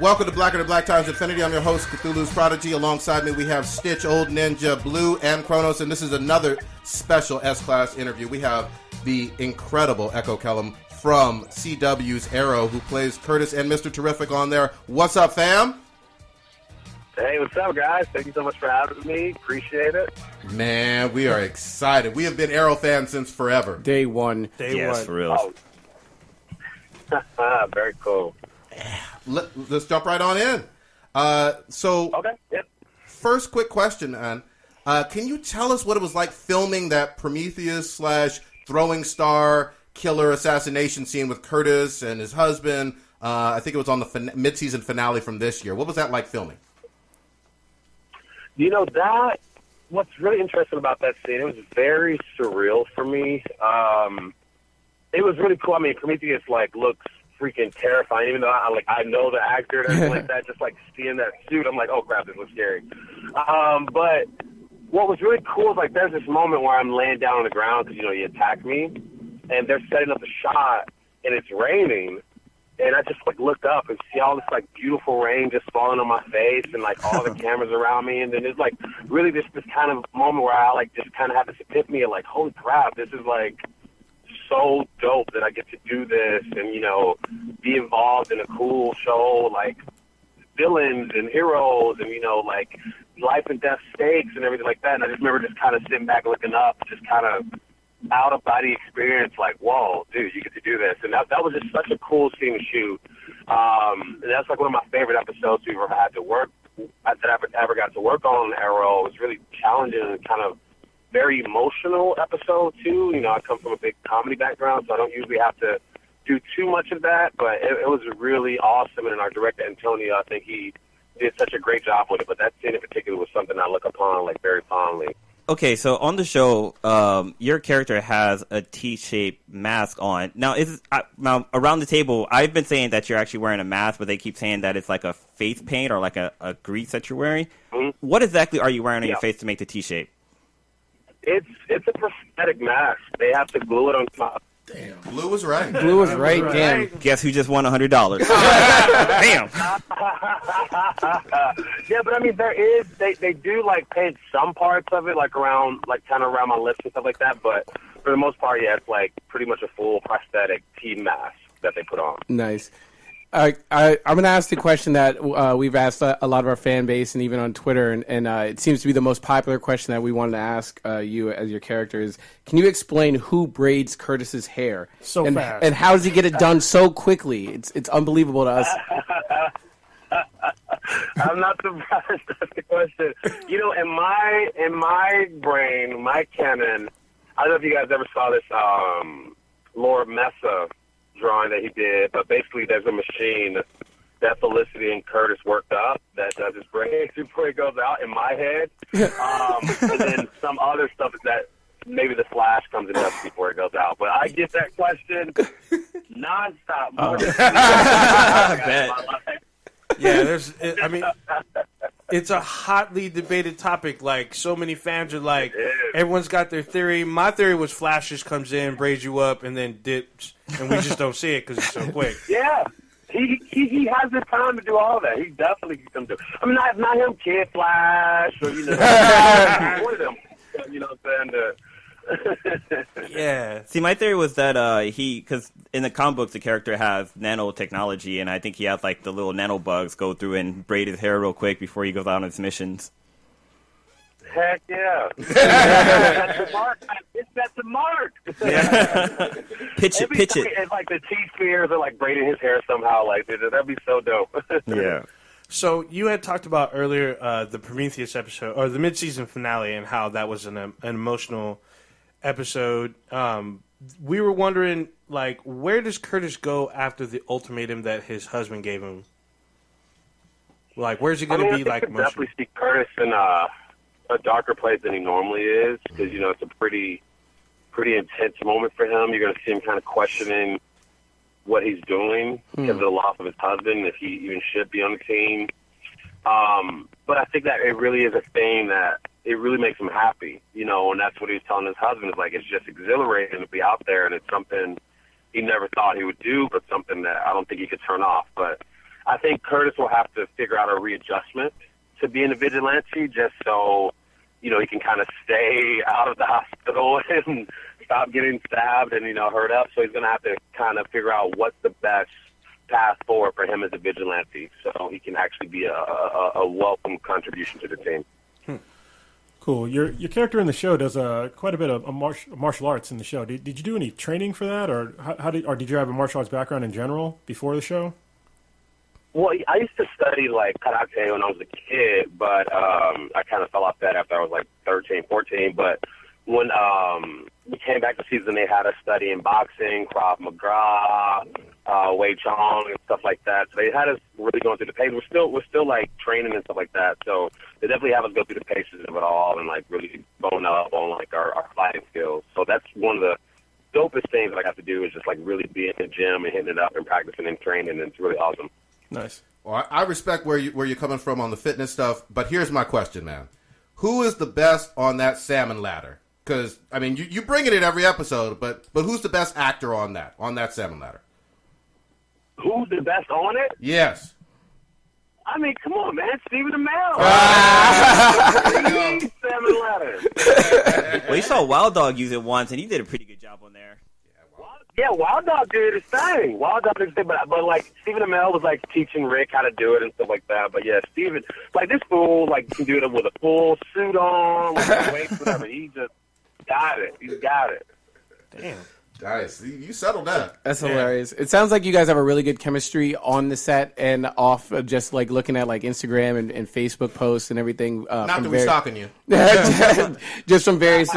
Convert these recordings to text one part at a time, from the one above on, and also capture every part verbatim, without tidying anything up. Welcome to Blacker Than Black Times Infinity. I'm your host, Cthulhu's Prodigy. Alongside me, we have Stitch, Old Ninja, Blue, and Kronos. And this is another special S-Class interview. We have the incredible Echo Kellum from C W's Arrow, who plays Curtis and Mister Terrific on there. What's up, fam? Hey, what's up, guys? Thank you so much for having me. Appreciate it. Man, we are excited. We have been Arrow fans since forever. Day one. Day yes, one. for real. Oh. Very cool. Let, let's jump right on in. Uh, so, okay. Yep. First quick question, man. Uh, can you tell us what it was like filming that Prometheus slash throwing star killer assassination scene with Curtis and his husband? Uh, I think it was on the mid-season finale from this year. What was that like filming? You know, that, what's really interesting about that scene, it was very surreal for me. Um, it was really cool. I mean, Prometheus, like, looks freaking terrifying, even though I like I know the actor and everything like that. Just like seeing that suit, I'm like, oh crap, this looks scary. Um, but what was really cool is like there's this moment where I'm laying down on the ground because you know he attacked me, and they're setting up a shot, and it's raining, and I just like look up and see all this like beautiful rain just falling on my face, and like all the cameras around me, and then it's like really just this kind of moment where I like just kind of have this epiphany of like, holy crap, this is like so dope that I get to do this and, you know, be involved in a cool show, like villains and heroes and, you know, like life and death stakes and everything like that. And I just remember just kind of sitting back looking up, just kind of out of body experience, like, whoa, dude, you get to do this. And that, that was just such a cool scene to shoot. Um, and that's like one of my favorite episodes we've ever had to work, that I've ever got to work on Arrow. It was really challenging and kind of very emotional episode, too. You know, I come from a big comedy background, so I don't usually have to do too much of that, but it, it was really awesome, and our director, Antonio, I think he did such a great job with it, but that scene in particular was something I look upon, like, very fondly. Okay, so on the show, um, your character has a T-shaped mask on. Now, is I, now around the table, I've been saying that you're actually wearing a mask, but they keep saying that it's like a face paint or like a, a grease that you're wearing. Mm-hmm. What exactly are you wearing on yeah. your face to make the T-shape? It's it's a prosthetic mask. They have to glue it on top. Damn. Blue was right. Blue was right, right. Damn. Guess who just won one hundred dollars? Damn. Yeah, but I mean, there is, they, they do like paint some parts of it, like around, like kind of around my lips and stuff like that. But for the most part, yeah, it's like pretty much a full prosthetic T mask that they put on. Nice. Uh, I, I'm going to ask the question that uh, we've asked a, a lot of our fan base and even on Twitter, and, and uh, it seems to be the most popular question that we wanted to ask uh, you as your character is, can you explain who braids Curtis's hair? So and, fast. And how does he get it done so quickly? It's it's unbelievable to us. I'm not surprised at the question. You know, in my, in my brain, my canon, I don't know if you guys ever saw this um, Lord Mesa drawing that he did, but basically there's a machine that Felicity and Curtis worked up that does his braids before it goes out in my head. Um, and then some other stuff that maybe the Flash comes in up before it goes out. But I get that question nonstop. Oh. I bet. Yeah, there's, it, I mean, it's a hotly debated topic. Like, so many fans are like, everyone's got their theory. My theory was Flash just comes in, braids you up, and then dips, and we just don't see it because it's so quick. Yeah, he, he he has the time to do all that. He definitely can come do it. I mean, not, not him, Kid Flash, or, you know, one of them, you know what I'm saying, yeah. See, my theory was that uh, he, because in the comic books, the character has nanotechnology, and I think he has like the little nanobugs go through and braid his hair real quick before he goes out on his missions. Heck yeah! That's the mark. That's the mark. Yeah. pitch it, Every pitch it. It's like the T spears are like braiding his hair somehow. Like that'd be so dope. Yeah. So you had talked about earlier uh, the Prometheus episode or the mid-season finale and how that was an, an emotional episode. Um, we were wondering, like, where does Curtis go after the ultimatum that his husband gave him? Like, where's he going mean, to be? Like, could definitely see Curtis in uh, a darker place than he normally is, because you know it's a pretty, pretty intense moment for him. You're going to see him kind of questioning what he's doing because hmm. of the loss of his husband, if he even should be on the team. Um, but I think that it really is a thing that it really makes him happy, you know, and that's what he's telling his husband. Is like, it's just exhilarating to be out there, and it's something he never thought he would do, but something that I don't think he could turn off. But I think Curtis will have to figure out a readjustment to being a vigilante just so, you know, he can kind of stay out of the hospital and stop getting stabbed and, you know, hurt up. So he's going to have to kind of figure out what's the best path forward for him as a vigilante so he can actually be a, a, a welcome contribution to the team. Hmm. Cool. Your your character in the show does uh, quite a bit of, of march, martial arts in the show. Did, did you do any training for that, or how, how did, or did you have a martial arts background in general before the show? Well, I used to study, like, karate when I was a kid, but um, I kind of fell off that after I was, like, thirteen, fourteen. But when um, we came back to season, they had us studying boxing, Krav Maga, uh, Wei Chong, and stuff like that. So they had us really going through the paces. We're still, we're still, like, training and stuff like that. So they definitely have us go through the paces of it all and, like, really bone up on, like, our, our fighting skills. So that's one of the dopest things that I got to do is just, like, really be in the gym and hitting it up and practicing and training. And it's really awesome. Nice. Well, I respect where you where you're coming from on the fitness stuff, but here's my question, man. Who is the best on that salmon ladder? Because I mean, you you bring it in every episode, but but who's the best actor on that on that salmon ladder? Who's the best on it? Yes. I mean, come on, man, Stephen Amell. Ah! Salmon ladder. Well, you saw Wild Dog use it once, and he did a pretty good job on there. Yeah, Wild Dog did his thing. Wild Dog did his thing, but, but like, Stephen Amell was, like, teaching Rick how to do it and stuff like that. But, yeah, Stephen, like, this fool, like, can do it with a full suit on, with a waist, whatever. He just got it. He's got it. Damn. Nice. You settled that. That's hilarious. Yeah. It sounds like you guys have a really good chemistry on the set and off of just, like, looking at, like, Instagram and, and Facebook posts and everything. Uh, Not that we're stalking you. Just from various,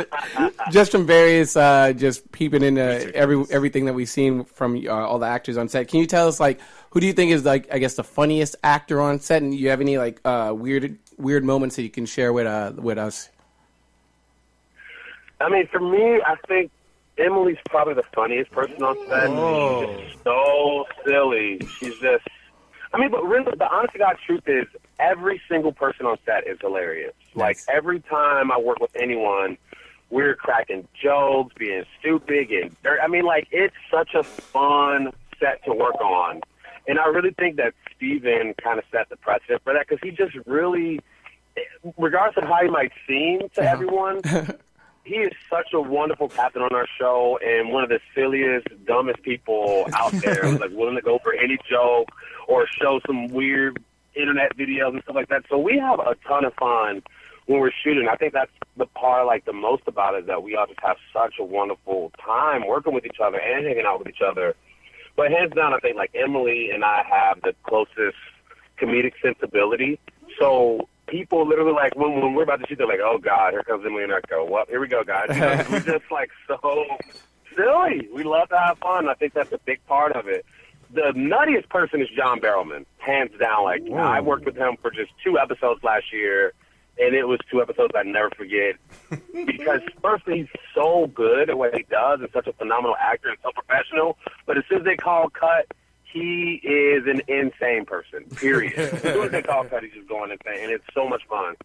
just from various, uh, just peeping into every everything that we've seen from uh, all the actors on set. Can you tell us, like, who do you think is, like, I guess the funniest actor on set? And do you have any, like, uh, weird weird moments that you can share with uh, with us? I mean, for me, I think Emily's probably the funniest person on set. Whoa. She's just so silly. She's just, I mean, but really, the honest to God truth is every single person on set is hilarious. Nice. Like, every time I work with anyone, we're cracking jokes, being stupid, and dirt. I mean, like, it's such a fun set to work on. And I really think that Steven kind of set the precedent for that because he just really, regardless of how he might seem to yeah. everyone, he is such a wonderful captain on our show and one of the silliest, dumbest people out there, like willing to go for any joke or show some weird internet videos and stuff like that. So we have a ton of fun when we're shooting. I think that's the part I like the most about it is that we all just have such a wonderful time working with each other and hanging out with each other. But hands down, I think like Emily and I have the closest comedic sensibility. So people literally, like, when, when we're about to shoot, they're like, oh, God, here comes Emily and Echo. Well, here we go, guys. You know, we're just, like, so silly. We love to have fun. I think that's a big part of it. The nuttiest person is John Barrowman, hands down. Like, wow. I worked with him for just two episodes last year, and it was two episodes I never forget. Because, firstly, he's so good at what he does and such a phenomenal actor and so professional. But as soon as they call cut, he is an insane person, period. As soon as they talk about it, he's just going insane, and it's so much fun.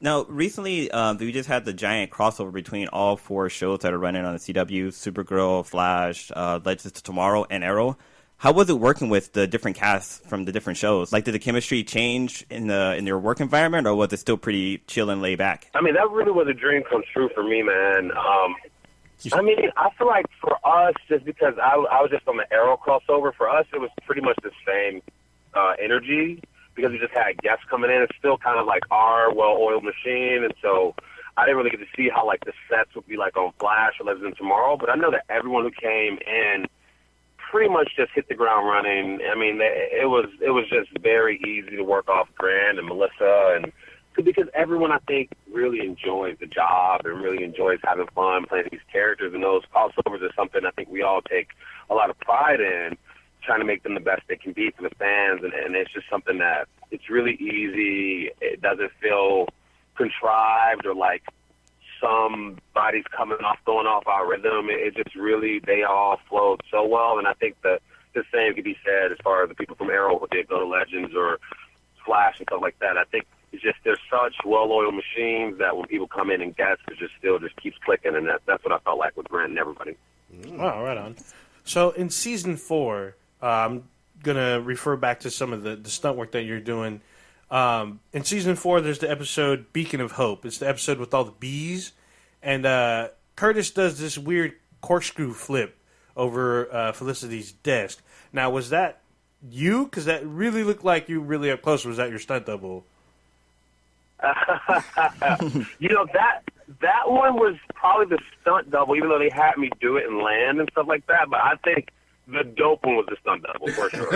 Now, recently, um, we just had the giant crossover between all four shows that are running on the C W, Supergirl, Flash, uh, Legends of Tomorrow, and Arrow. How was it working with the different casts from the different shows? Like, did the chemistry change in the in your work environment, or was it still pretty chill and laid back? I mean, that really was a dream come true for me, man. Um I mean, I feel like for us, just because I, I was just on the Arrow crossover, for us it was pretty much the same uh, energy because we just had guests coming in. It's still kind of like our well-oiled machine, and so I didn't really get to see how, like, the sets would be like on Flash or Legends of Tomorrow, but I know that everyone who came in pretty much just hit the ground running. I mean, it was, it was just very easy to work off Grant and Melissa and because everyone, I think, really enjoys the job and really enjoys having fun playing these characters. And those crossovers are something I think we all take a lot of pride in, trying to make them the best they can be for the fans. And, and it's just something that it's really easy. It doesn't feel contrived or like somebody's coming off, going off our rhythm. It, it just really, they all flowed so well. And I think the, the same could be said as far as the people from Arrow, who they go to Legends or Flash and stuff like that. I think it's just they're such well-oiled machines that when people come in and guess, it just still just keeps clicking, and that, that's what I felt like with Grant and everybody. Wow, right on. So in season four, um, going to refer back to some of the, the stunt work that you're doing. Um, in season four, there's the episode Beacon of Hope. It's the episode with all the bees. And uh, Curtis does this weird corkscrew flip over uh, Felicity's desk. Now, was that you? Because that really looked like you really up close. Was that your stunt double? You know, that that one was probably the stunt double, even though they had me do it and land and stuff like that. But I think the dope one was the stunt double, for sure.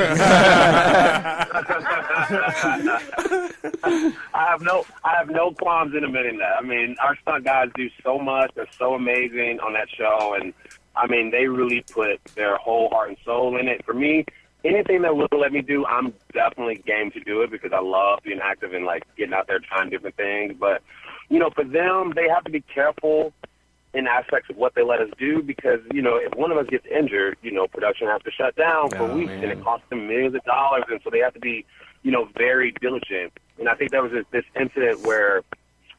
I have no I have no qualms in admitting that. I mean, our stunt guys do so much. They're so amazing on that show. And, I mean, they really put their whole heart and soul in it. For me, anything that will let me do, I'm definitely game to do it because I love being active and, like, getting out there trying different things. But, you know, for them, they have to be careful in aspects of what they let us do because, you know, if one of us gets injured, you know, production has to shut down for oh, weeks, man. And it costs them millions of dollars. And so they have to be, you know, very diligent. And I think there was this, this incident where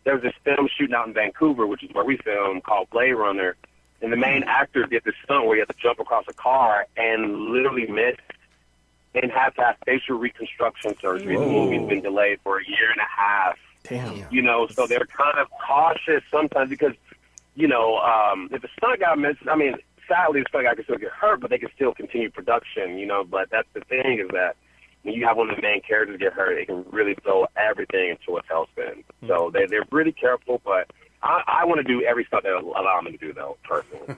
there was this film shooting out in Vancouver, which is where we film, called Blade Runner. And the main actor did this stunt where he had to jump across a car and literally missed and had to have facial reconstruction surgery. Whoa. The movie's been delayed for a year and a half. Damn. You know, so they're kind of cautious sometimes because, you know, um, if a stunt guy misses, I mean, sadly, the stunt guy can still get hurt, but they can still continue production, you know. But that's the thing is that when you have one of the main characters get hurt, it can really throw everything into a tailspin. Mm-hmm. So they, they're really careful, but I, I want to do every stunt that allows me to do, though, personally.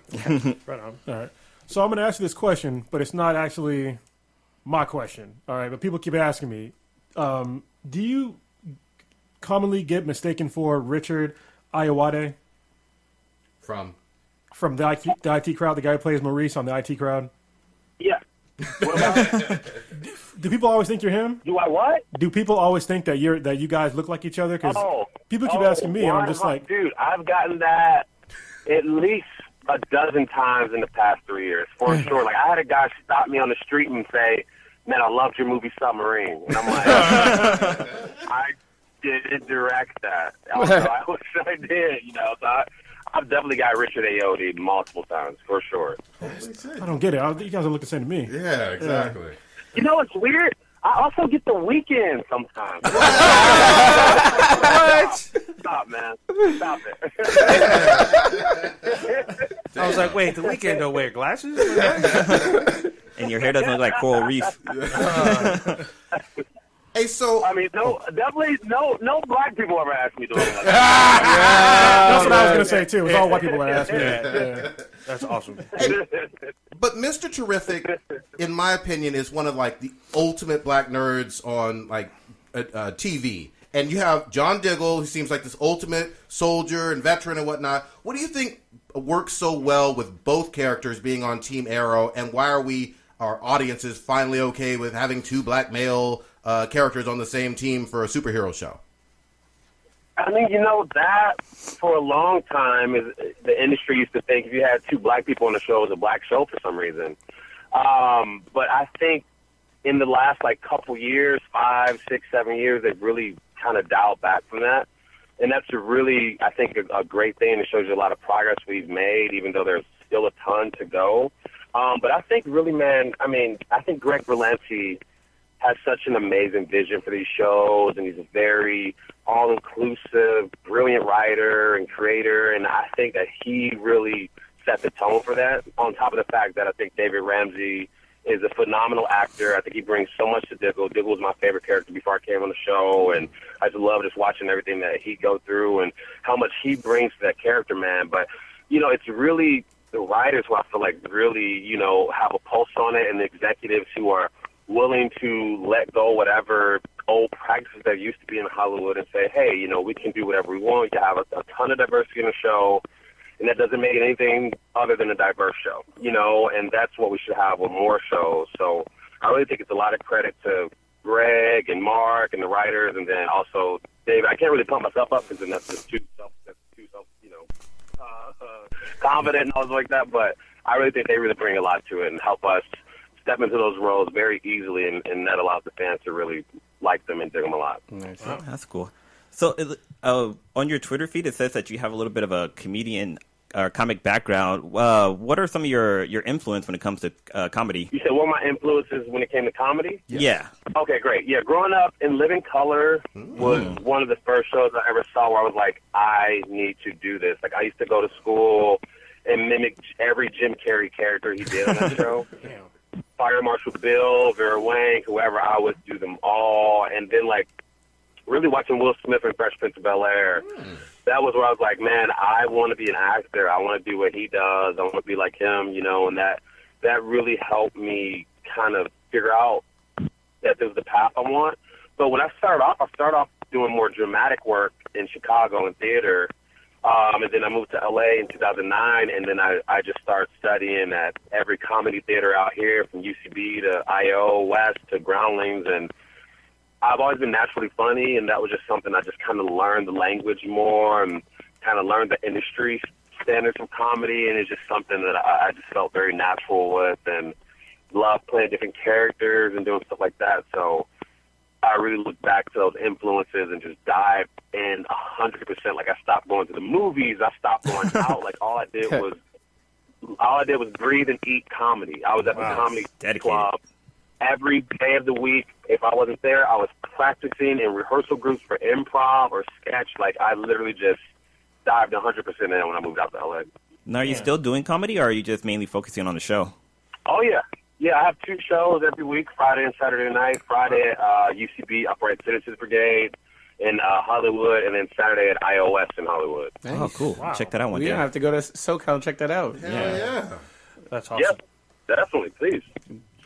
Right on. All right. So I'm going to ask you this question, but it's not actually my question. All right. But people keep asking me, um, do you commonly get mistaken for Richard Ayoade? From? From the I T, the I T Crowd, the guy who plays Maurice on the I T Crowd? Yeah. What about do, do people always think you're him? Do I what? Do people always think that you're that you guys look like each other? Because oh, people keep oh, asking me, and I'm just like, dude, I've gotten that at least a dozen times in the past three years for sure. Like I had a guy stop me on the street and say, "Man, I loved your movie Submarine," and I'm like, I didn't direct that. Also, I wish I did, you know. So I, I've definitely got Richard Ayoade multiple times, for sure. I don't get it. I, you guys are looking the same to me. Yeah, exactly. Yeah. You know what's weird? I also get The Weeknd sometimes. What? Stop. Stop, man. Stop it. I was like, wait, The Weeknd don't wear glasses? And your hair doesn't look like coral reef. Uh. Hey, so I mean, no, definitely, no, no black people ever asked me to do that. That's what I was gonna say too. It's all white people that asked me. Yeah, yeah. That's awesome. Hey, but Mister Terrific, in my opinion, is one of like the ultimate black nerds on like uh, uh, T V. And you have John Diggle, who seems like this ultimate soldier and veteran and whatnot. What do you think works so well with both characters being on Team Arrow? And why are we, our audiences, finally okay with having two black male Uh, characters on the same team for a superhero show? I mean, you know, that for a long time is the industry used to think if you had two black people on the show, it was a black show for some reason. Um, but I think in the last like couple years, five, six, seven years, they've really kind of dialed back from that. And that's a really, I think, a, a great thing. It shows you a lot of progress we've made, even though there's still a ton to go. Um, but I think really, man, I mean, I think Greg Berlanti has such an amazing vision for these shows, and he's a very all-inclusive, brilliant writer and creator, and I think that he really set the tone for that, on top of the fact that I think David Ramsey is a phenomenal actor. I think he brings so much to Diggle. Diggle was my favorite character before I came on the show, and I just love just watching everything that he go through and how much he brings to that character, man. But, you know, it's really the writers who I feel like really, you know, have a pulse on it, and the executives who are willing to let go whatever old practices that used to be in Hollywood and say, hey, you know, we can do whatever we want. You have a, a ton of diversity in the show, and that doesn't make it anything other than a diverse show, you know, and that's what we should have with more shows. So I really think it's a lot of credit to Greg and Mark and the writers, and then also David. I can't really pump myself up because that's just too self, that's too self, you know, uh, uh, confident and all like that, but I really think they really bring a lot to it and help us step into those roles very easily, and, and that allows the fans to really like them and dig them a lot. Nice. Wow. That's cool. So uh, on your Twitter feed, it says that you have a little bit of a comedian or comic background, uh, what are some of your, your influence when it comes to uh, comedy? You said what my influences when it came to comedy? Yes. Yeah. Okay, great. Yeah, growing up in Living Color was mm. one of the first shows I ever saw where I was like, I need to do this. Like, I used to go to school and mimic every Jim Carrey character he did on that show. Damn. Fire Marshal Bill, Vera Wang, whoever, I would do them all. And then, like, really watching Will Smith and Fresh Prince of Bel-Air, mm. that was where I was like, man, I want to be an actor. I want to do what he does. I want to be like him, you know, and that that really helped me kind of figure out that this is the path I want. But when I started off, I started off doing more dramatic work in Chicago in theater, um, and then I moved to L A in two thousand nine, and then I, I just started studying at every comedy theater out here, from U C B to I O West to Groundlings, and I've always been naturally funny, and that was just something I just kind of learned the language more and kind of learned the industry standards of comedy, and it's just something that I, I just felt very natural with and loved playing different characters and doing stuff like that. So I really look back to those influences and just dive in one hundred percent. Like, I stopped going to the movies. I stopped going out. Like, all I did was all I did was breathe and eat comedy. I was at wow. the comedy Dedicated. club. Every day of the week, if I wasn't there, I was practicing in rehearsal groups for improv or sketch. Like, I literally just dived one hundred percent in when I moved out to L A. Now, are you yeah. still doing comedy, or are you just mainly focusing on the show? Oh, yeah. Yeah, I have two shows every week, Friday and Saturday night. Friday at uh, U C B, Upright Citizens Brigade in uh, Hollywood, and then Saturday at I O S in Hollywood. Nice. Oh, cool. Wow. Check that out one we day. We don't have to go to SoCal and check that out. Hell yeah. yeah. That's awesome. Yep, definitely. Please.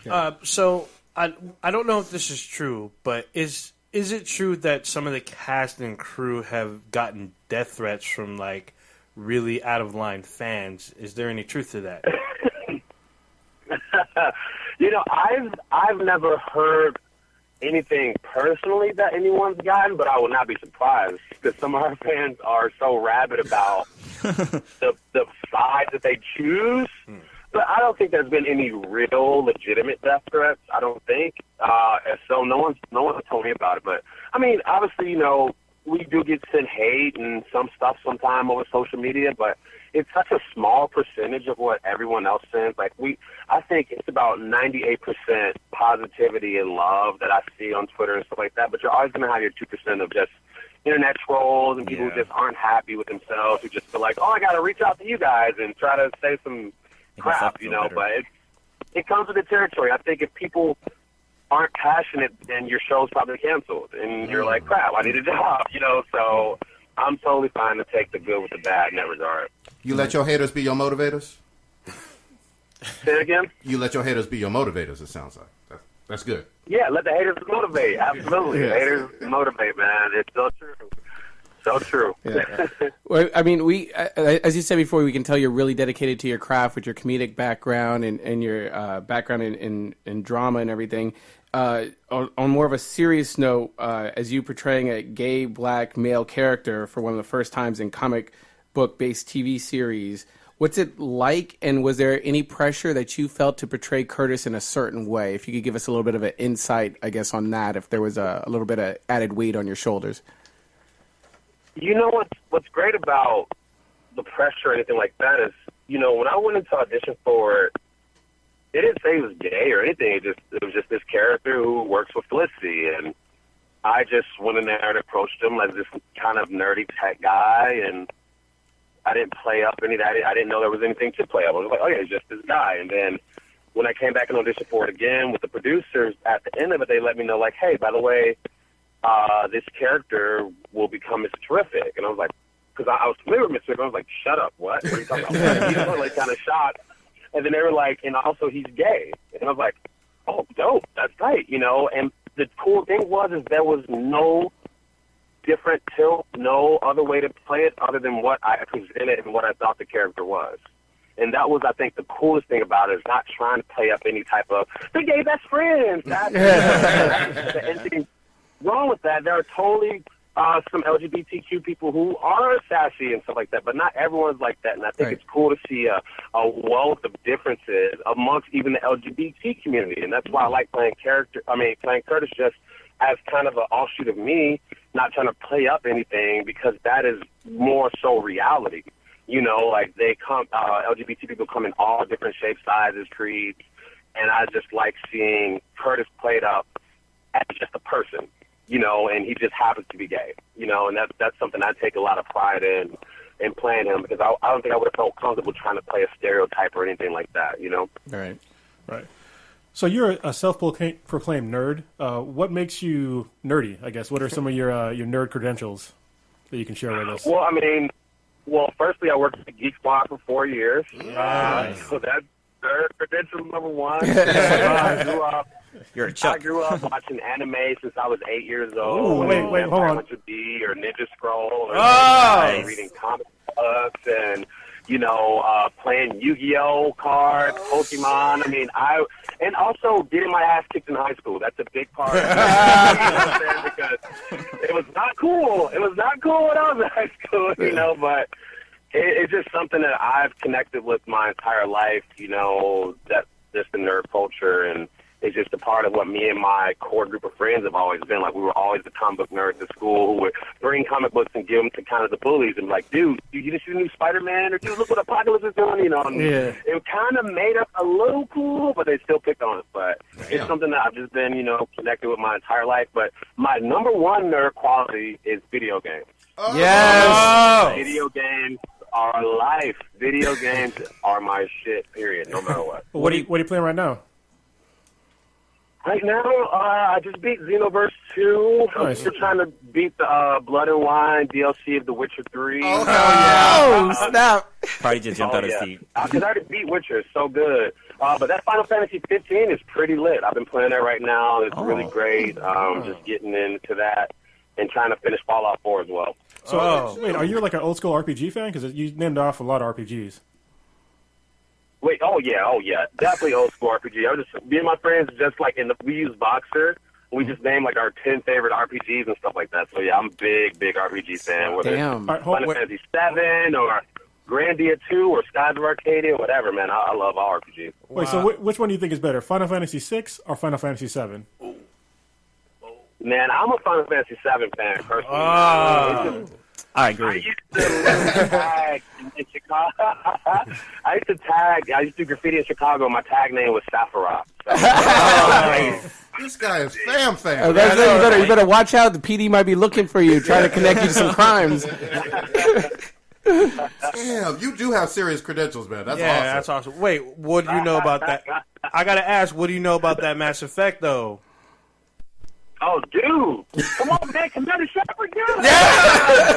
Uh, so I I don't know if this is true, but is is it true that some of the cast and crew have gotten death threats from, like, really out of line fans? Is there any truth to that? You know, I've I've never heard anything personally that anyone's gotten, but I would not be surprised because some of our fans are so rabid about the the side that they choose. Hmm. But I don't think there's been any real legitimate death threats. I don't think. Uh, so no one's no one's told me about it. But I mean, obviously, you know, we do get sent hate and some stuff sometime over social media. But it's such a small percentage of what everyone else sends. Like we, I think it's about ninety-eight percent positivity and love that I see on Twitter and stuff like that. But you're always gonna have your two percent of just internet trolls and people yeah. who just aren't happy with themselves, who just feel like, oh, I gotta reach out to you guys and try to say some crap, you know, better. But it, it comes with the territory. I think if people aren't passionate, then your show's probably canceled, and mm. you're like, crap, I need a job, you know, so I'm totally fine to take the good with the bad in that regard. You let your haters be your motivators? Say it again? You let your haters be your motivators, it sounds like. That's, that's good. Yeah, let the haters motivate, absolutely. Yes. Haters motivate, man. It's so true. So true. Yeah. Well, I mean, we, as you said before, we can tell you're really dedicated to your craft with your comedic background and, and your uh, background in, in, in drama and everything. Uh, on, on more of a serious note, uh, as you portraying a gay, black, male character for one of the first times in comic book-based T V series, what's it like, and was there any pressure that you felt to portray Curtis in a certain way? If you could give us a little bit of an insight, I guess, on that, if there was a, a little bit of added weight on your shoulders. You know what's, what's great about the pressure or anything like that is, you know, when I went into audition for it, they didn't say he was gay or anything. It, just, it was just this character who works with Felicity. And I just went in there and approached him like this kind of nerdy tech guy. And I didn't play up any of that. I didn't know there was anything to play up. I was like, oh, yeah, it's just this guy. And then when I came back and auditioned for it again with the producers, at the end of it, they let me know, like, hey, by the way, Uh, this character will become Mister Terrific. And I was like, because I, I was familiar with Mister Terrific, I was like, shut up, what? What are you talking about? You know, like, kind of shocked. And then they were like, and also he's gay. And I was like, oh, dope, that's right, you know. And the cool thing was is there was no different tilt, no other way to play it other than what I presented and what I thought the character was. And that was, I think, the coolest thing about it is not trying to play up any type of, the gay best friends. That's the wrong with that. There are totally uh, some L G B T Q people who are sassy and stuff like that, but not everyone's like that. And I think right. it's cool to see a, a wealth of differences amongst even the L G B T community. And that's why I like playing character. I mean, playing Curtis just as kind of an offshoot of me, not trying to play up anything because that is more so reality. you know, like they come, uh, L G B T people come in all different shapes, sizes, creeds, and I just like seeing Curtis played up as just a person, you know, and he just happens to be gay, you know, and that's that's something I take a lot of pride in, in playing him, because I, I don't think I would have felt comfortable trying to play a stereotype or anything like that, you know? Right, right. So you're a self-proclaimed nerd. Uh, what makes you nerdy, I guess? What are some of your uh, your nerd credentials that you can share with us? Well, I mean, well, firstly, I worked at the Geek Squad for four years. Nice. Uh, so that's nerd credential number one. I grew up, you're a Chuck. I grew up watching anime since I was eight years old. Ooh, wait, wait, hold on. Richard Ayoade or Ninja Scroll or oh, nice. Reading comic books and... you know, uh, playing Yu-Gi-Oh cards, Pokemon. I mean, I and also getting my ass kicked in high school. That's a big part of it. You know, because it was not cool. It was not cool when I was in high school, you know, but it, it's just something that I've connected with my entire life, you know, that just the nerd culture, and it's just a part of what me and my core group of friends have always been. Like, we were always the comic book nerds at school who would bring comic books and give them to kind of the bullies and be like, dude, dude, you just see the new Spider-Man? Or, dude, look what Apocalypse is doing, you know? And yeah. It kind of made us a little cool, but they still picked on us. But Damn. It's something that I've just been, you know, connected with my entire life. But my number one nerd quality is video games. Oh. Yes! Video games are life. Video games are my shit, period, no matter what. What are you, what are you playing right now? Right now, uh, I just beat Xenoverse two. Nice. I'm still trying to beat the uh, Blood and Wine D L C of The Witcher three. Oh, uh, yeah. Oh, snap. Probably just jumped oh, out of yeah. his seat. Because uh, I already beat Witcher. It's so good. Uh, but that Final Fantasy fifteen is pretty lit. I've been playing that right now. It's oh. really great. Um, oh. Just getting into that and trying to finish Fallout four as well. So, oh. wait, are you like an old-school R P G fan? Because you named off a lot of R P Gs. Wait, oh, yeah, oh, yeah. Definitely old school R P G. I was just, me and my friends, just like, in the, we use Boxer. We just name, like, our ten favorite R P Gs and stuff like that. So, yeah, I'm a big, big R P G fan. Whether Damn. It's Final Fantasy seven or Grandia two or Skies of Arcadia, whatever, man. I, I love all R P Gs. Wow. Wait, so w which one do you think is better, Final Fantasy six or Final Fantasy seven? Ooh. Man, I'm a Final Fantasy seven fan, personally. Oh. I agree. I used to tag in Chicago. I used to tag. I used to do graffiti in Chicago. My tag name was Safarov. So. Oh, this guy is fam fam. Oh, that's yeah, you better. You better watch out. The P D might be looking for you, trying to connect you to some crimes. Damn, you do have serious credentials, man. That's yeah, awesome. That's awesome. Wait, what do you know about that? I gotta ask. What do you know about that Mass Effect, though? Oh, dude! Come on, man! Commander Shepard, dude! Yeah.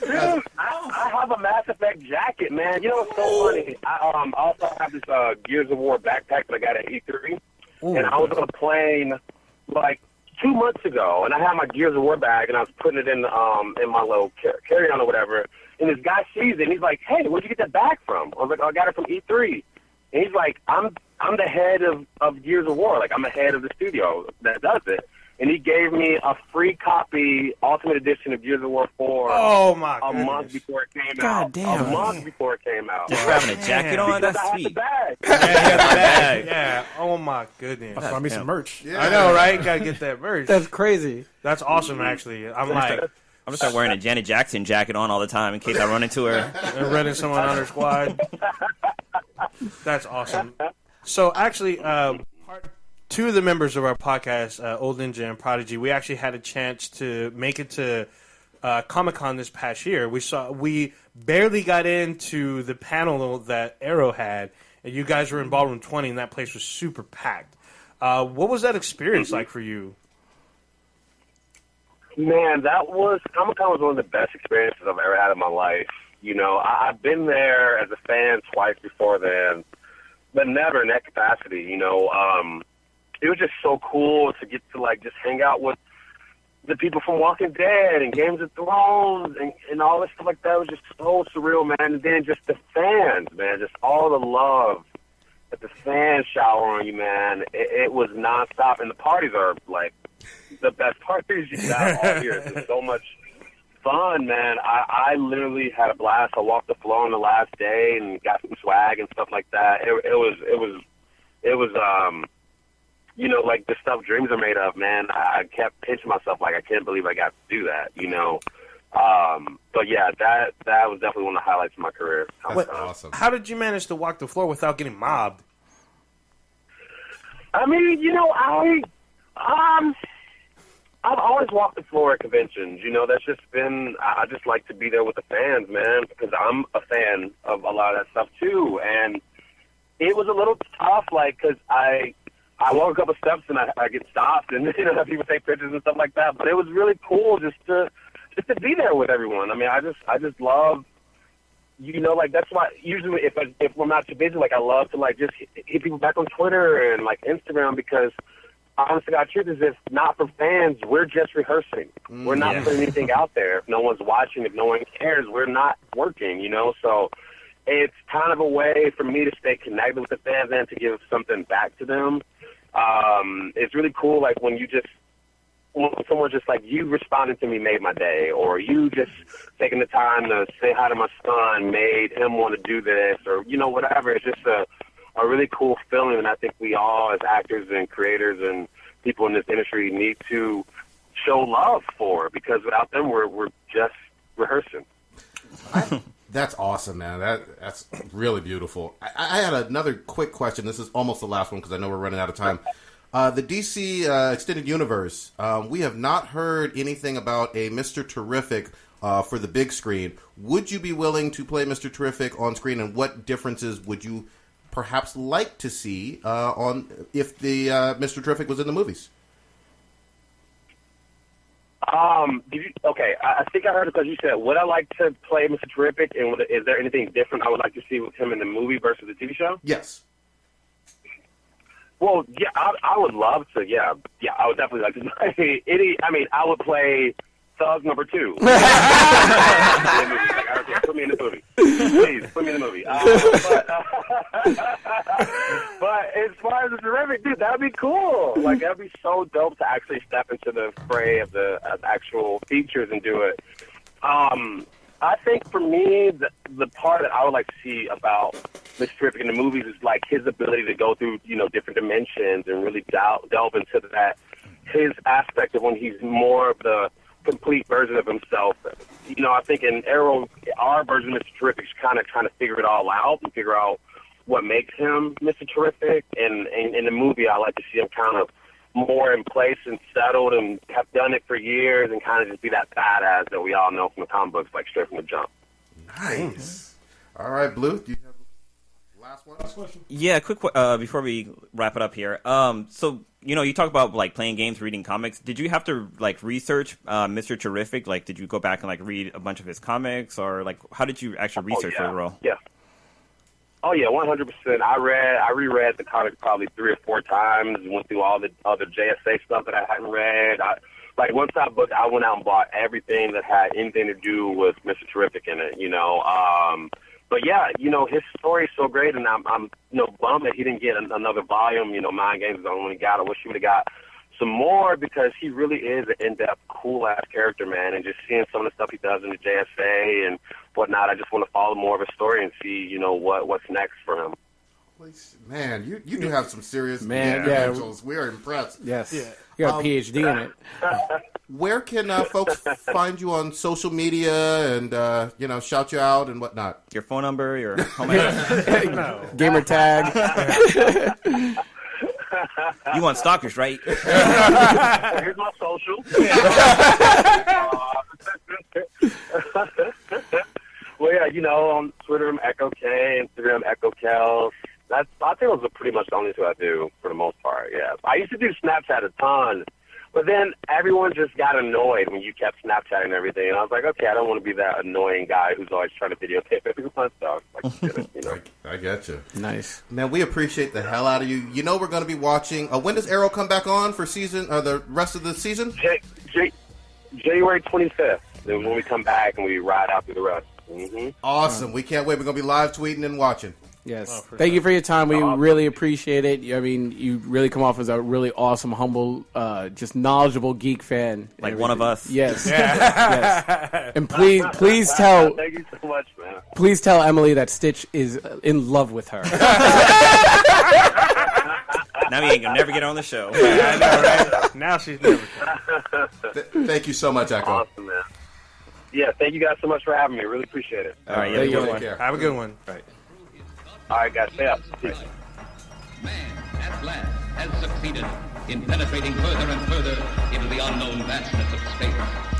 Dude, I, I have a Mass Effect jacket, man. You know what's so funny? I um, also have this uh, Gears of War backpack that I got at E three, Ooh, and I was on a plane like two months ago, and I had my Gears of War bag, and I was putting it in um in my little car carry-on or whatever, and this guy sees it, and he's like, "Hey, where'd you get that bag from?" I was like, oh, "I got it from E three," and he's like, "I'm." I'm the head of, of Gears of War. Like, I'm the head of the studio that does it. And he gave me a free copy, Ultimate Edition of Gears of War four. Oh, my God. A goodness. month before it came God out. Damn. A month before it came out. Just having a jacket damn. on? Because that's I sweet. Had the bag. Yeah, he had the bag. Yeah. Oh, my goodness. I'll find me some merch. Yeah. I know, right? Gotta get that merch. That's crazy. That's awesome, actually. I'm like... I'm going to start wearing a Janet Jackson jacket on all the time in case I run into her. And running someone on her squad. That's awesome. So, actually, uh, two of the members of our podcast, uh, Old Ninja and Prodigy, we actually had a chance to make it to uh, Comic Con this past year. We saw we barely got into the panel that Arrow had, and you guys were in Ballroom twenty, and that place was super packed. Uh, what was that experience like for you? Man, that was Comic Con was one of the best experiences I've ever had in my life. You know, I, I've been there as a fan twice before then, but never in that capacity. You know, um, it was just so cool to get to like just hang out with the people from Walking Dead and Games of Thrones and, and all this stuff like that. It was just so surreal, man. And then just the fans, man, just all the love that the fans shower on you, man. It, it was nonstop, and the parties are like. The best parties you got all year. It's so much fun, man. I, I literally had a blast. I walked the floor on the last day and got some swag and stuff like that. It, it was, it was, it was, um, you know, like the stuff dreams are made of, man. I, I kept pinching myself like I can't believe I got to do that, you know. Um, but yeah, that that was definitely one of the highlights of my career. That's um, awesome. How did you manage to walk the floor without getting mobbed? I mean, you know, I um, I've always walked the floor at conventions. You know, that's just been. I just like to be there with the fans, man, because I'm a fan of a lot of that stuff too. And it was a little tough, like, because I. I walk a couple steps and I, I get stopped, and you know people take pictures and stuff like that. But it was really cool just to just to be there with everyone. I mean, I just I just love, you know, like that's why usually if I, if I'm not too busy, like I love to like just hit, hit people back on Twitter and like Instagram because honestly, our truth is if not for fans, we're just rehearsing. Mm, we're not yeah. putting anything out there. If no one's watching, if no one cares, we're not working. You know, so. It's kind of a way for me to stay connected with the fans and to give something back to them. Um, it's really cool, like, when you just, when someone just, like, you responded to me made my day, or you just taking the time to say hi to my son made him want to do this, or, you know, whatever. It's just a, a really cool feeling, and I think we all, as actors and creators and people in this industry, need to show love for, because without them, we're, we're just rehearsing. That's awesome, man. That that's really beautiful. I, I had another quick question. This is almost the last one because I know we're running out of time. Uh, the D C uh, Extended Universe. Um, we have not heard anything about a Mister Terrific uh, for the big screen. Would you be willing to play Mister Terrific on screen, and what differences would you perhaps like to see uh, on if the uh, Mister Terrific was in the movies? Um, did you, okay, I, I think I heard it because you said, would I like to play Mister Terrific, and would, is there anything different I would like to see with him in the movie versus the T V show? Yes. Well, yeah, I, I would love to, yeah, yeah, I would definitely like to. I mean, any, I mean, I would play Thug Number Two. Like, I would, put me in the movie. Please, put me in the movie. Uh, but, uh, but as far as the Terrific, dude, that'd be cool. Like, that'd be so dope to actually step into the fray of the uh, actual features and do it. Um, I think for me, the, the part that I would like to see about Mister Terrific in the movies is like his ability to go through, you know, different dimensions and really delve, delve into that, his aspect of when he's more of the complete version of himself. You know, I think in Arrow, our version of Mister Terrific is kind of trying to figure it all out and figure out what makes him Mister Terrific, and in the movie I like to see him kind of more in place and settled and have done it for years and kind of just be that badass that we all know from the comic books, like straight from the jump. Nice. Mm-hmm. All right, Blue, do you have the last one? Last question? Yeah, quick uh, before we wrap it up here. Um, so, you know, you talk about, like, playing games, reading comics. Did you have to, like, research uh, Mister Terrific? Like, did you go back and, like, read a bunch of his comics? Or, like, how did you actually research oh, yeah. the role? Yeah. Oh yeah, one hundred percent. I read, I reread the comics probably three or four times. Went through all the other J S A stuff that I hadn't read. I, like once I booked, I went out and bought everything that had anything to do with Mister Terrific in it. You know, um, but yeah, you know his story is so great, and I'm, I'm you know, bummed that he didn't get an, another volume. You know, Mind Games is the only one he got. I wish he would have got some more because he really is an in-depth, cool-ass character, man. And just seeing some of the stuff he does in the J S A and whatnot, I just want to follow more of his story and see, you know, what what's next for him. Man, you, you do have some serious man, credentials. Yeah. We are impressed. Yes. Yeah. You got um, a P H D in it. Where can uh, folks find you on social media and, uh, you know, shout you out and whatnot? Your phone number, your home address. Gamer tag. You want stalkers, right? Here's my social. Well, yeah, you know, on Twitter, I'm Echo K, Instagram, Echo Kell. That's, I think those are pretty much the only two I do for the most part, yeah. I used to do Snapchat a ton, but then everyone just got annoyed when you kept Snapchatting everything. And I was like, okay, I don't want to be that annoying guy who's always trying to videotape everyone. So I was like, you know. I, I got you. Nice. Man, we appreciate the hell out of you. You know we're going to be watching. Uh, when does Arrow come back on for season, or the rest of the season? J- J- January twenty-fifth is when we come back and we ride out through the rest. Mm-hmm. Awesome. Right. We can't wait. We're going to be live tweeting and watching. Yes. Oh, Thank sure. you for your time. We oh, really appreciate it. I mean, you really come off as a really awesome, humble, uh, just knowledgeable geek fan. Like one of us. Yes. Yeah. Yes. And please, please tell. Thank you so much, man. Please tell Emily that Stitch is in love with her. Now he ain't going to never get on the show. I know, right? Now she's never. Th- Thank you so much, Echo. Awesome, man. yeah, thank you guys so much for having me. Really appreciate it. All right, yeah, have, a good one. have a good one. All right, All right guys, stay up. Peace. Man at last has succeeded in penetrating further and further into the unknown vastness of space.